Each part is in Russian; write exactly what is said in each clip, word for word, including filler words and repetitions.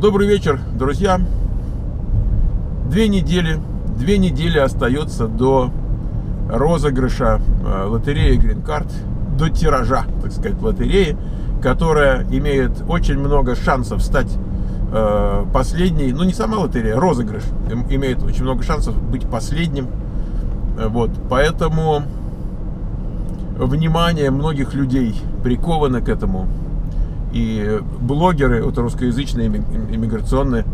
Добрый вечер, друзья. Две недели, две недели остается до розыгрыша лотереи Green Card, до тиража, так сказать, лотереи, которая имеет очень много шансов стать э, последней. Ну, не сама лотерея, розыгрыш имеет очень много шансов быть последним. Вот, поэтому внимание многих людей приковано к этому. И блогеры, вот русскоязычные, иммиграционные,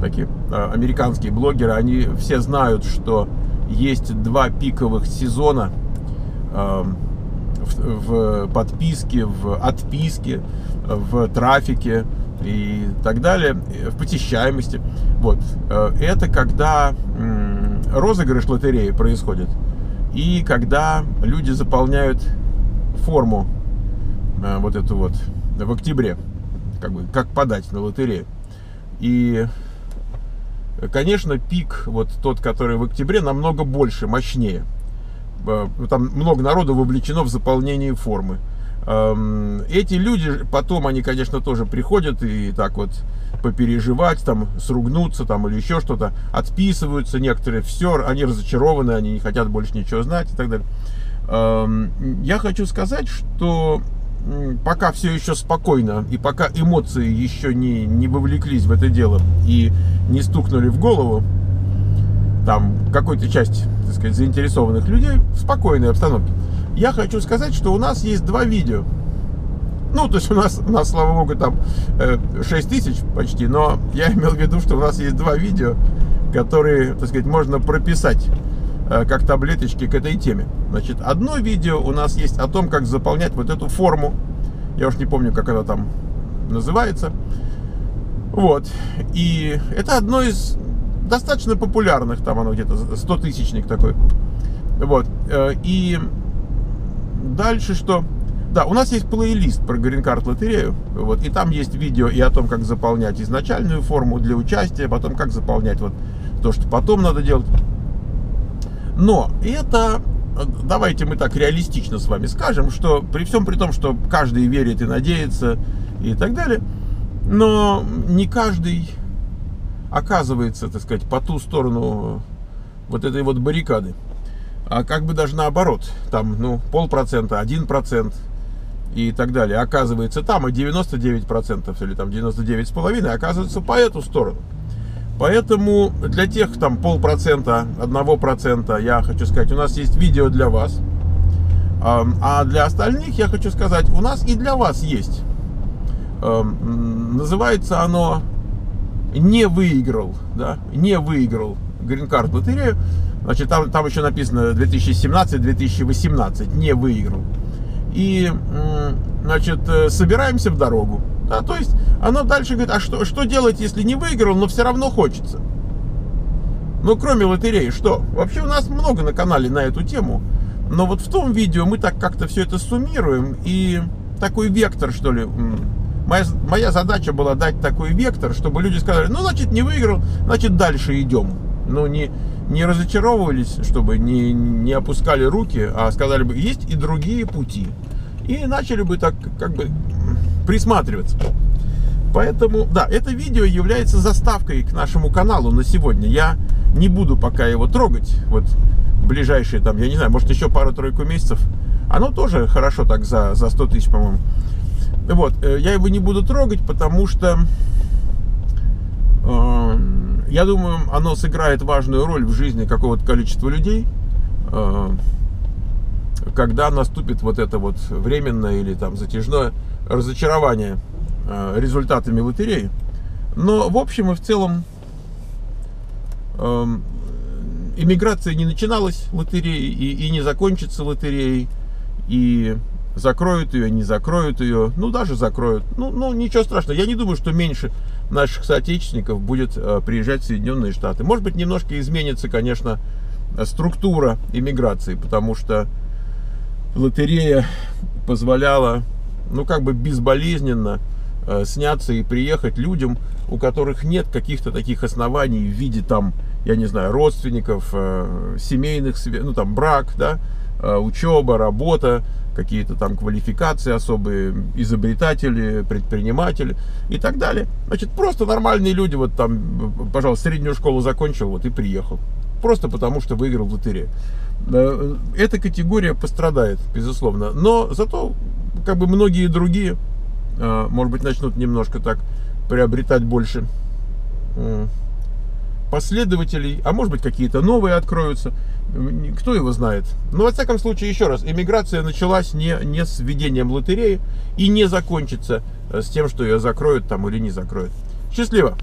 такие американские блогеры, они все знают, что есть два пиковых сезона э, в, в подписке, в отписке, в трафике и так далее, в посещаемости. Вот. Это когда м, розыгрыш лотереи происходит и когда люди заполняют форму э, вот эту вот в октябре, как бы, как подать на лотерею. И, конечно, пик вот тот, который в октябре, намного больше, мощнее. Там много народу вовлечено в заполнение формы. Эти люди, потом они, конечно, тоже приходят и так вот попереживать, там, сругнуться, там, или еще что-то, отписываются некоторые, все, они разочарованы, они не хотят больше ничего знать и так далее. Я хочу сказать, что пока все еще спокойно, и пока эмоции еще не, не вовлеклись в это дело и не стукнули в голову там какой-то часть, так сказать, заинтересованных людей, в спокойной обстановке, я хочу сказать, что у нас есть два видео. Ну, то есть у нас, у нас, слава богу, там шесть тысяч почти, но я имел в виду, что у нас есть два видео, которые, так сказать, можно прописать как таблеточки к этой теме. Значит, одно видео у нас есть о том, как заполнять вот эту форму. Я уж не помню, как она там называется. Вот. И это одно из достаточно популярных, там оно где-то сто тысячник такой. Вот. И дальше что? Да, у нас есть плейлист про Green Card лотерею. Вот. И там есть видео и о том, как заполнять изначальную форму для участия, потом как заполнять вот то, что потом надо делать. Но это, давайте мы так реалистично с вами скажем, что при всем при том, что каждый верит и надеется и так далее, но не каждый оказывается, так сказать, по ту сторону вот этой вот баррикады. А как бы даже наоборот, там, ну, полпроцента, один процент и так далее оказывается там, а девяносто девять процентов или там девяносто девять с половиной оказывается по эту сторону. Поэтому для тех, там, полпроцента, одного процента, я хочу сказать, у нас есть видео для вас. А для остальных, я хочу сказать, у нас и для вас есть. Называется оно «Не выиграл». Да? «Не выиграл Green Card лотерею». Значит, там, там еще написано две тысячи семнадцать — две тысячи восемнадцать. «Не выиграл». И, значит, собираемся в дорогу. Да, то есть оно дальше говорит, а что, что делать, если не выиграл, но все равно хочется? Ну, кроме лотереи, что? Вообще у нас много на канале на эту тему, но вот в том видео мы так как-то все это суммируем, и такой вектор, что ли, моя, моя задача была дать такой вектор, чтобы люди сказали, ну, значит, не выиграл, значит, дальше идем. Ну, не, не разочаровывались, чтобы не, не опускали руки, а сказали бы, есть и другие пути. И начали бы так, как бы, присматриваться. Поэтому, да, это видео является заставкой к нашему каналу на сегодня. Я не буду пока его трогать. Вот ближайшие, там, я не знаю, может, еще пару-тройку месяцев. Оно тоже хорошо так за, за сто тысяч, по-моему. Вот, я его не буду трогать, потому что, э, я думаю, оно сыграет важную роль в жизни какого-то количества людей, э, когда наступит вот это вот временное или там затяжное разочарование результатами лотереи. Но в общем и в целом иммиграция не начиналась лотереей и, и не закончится лотереей, и закроют ее, не закроют ее, ну даже закроют, ну, ну ничего страшного. Я не думаю, что меньше наших соотечественников будет приезжать в Соединенные Штаты. Может быть, немножко изменится, конечно, структура иммиграции, потому что лотерея позволяла, ну, как бы безболезненно э, сняться и приехать людям, у которых нет каких-то таких оснований в виде, там, я не знаю, родственников, э, семейных, ну, там, брак, да, э, учеба, работа, какие-то там квалификации особые, изобретатели, предприниматели и так далее. Значит, просто нормальные люди, вот там, пожалуйста, среднюю школу закончил, вот и приехал. Просто потому, что выиграл в лотерею. Эта категория пострадает, безусловно. Но зато, как бы, многие другие, может быть, начнут немножко так приобретать больше последователей, а может быть, какие-то новые откроются, кто его знает. Но во всяком случае, еще раз, эмиграция началась не, не с введением лотереи и не закончится с тем, что ее закроют там или не закроют. Счастливо!